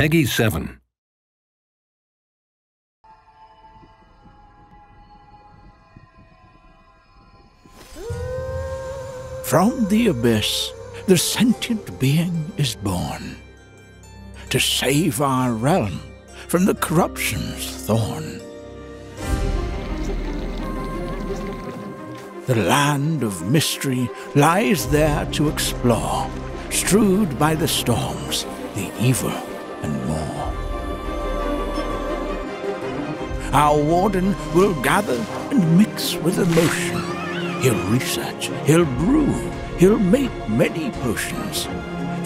Peggy 7. From the abyss, the sentient being is born, to save our realm from the corruption's thorn. The land of mystery lies there to explore, strewed by the storms, the evil, and more. Our Warden will gather and mix with emotion. He'll research, he'll brew, he'll make many potions.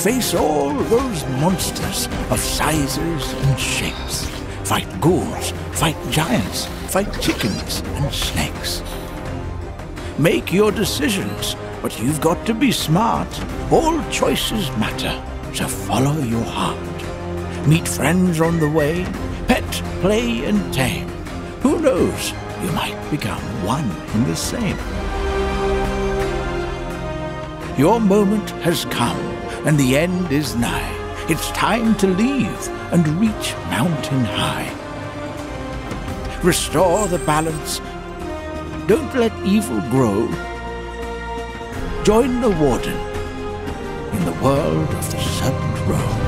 Face all those monsters of sizes and shapes. Fight ghouls, fight giants, fight chickens and snakes. Make your decisions, but you've got to be smart. All choices matter, so follow your heart. Meet friends on the way, pet, play and tame. Who knows, you might become one and the same. Your moment has come, and the end is nigh. It's time to leave and reach mountain high. Restore the balance. Don't let evil grow. Join the Warden in the world of the Serpent Rogue.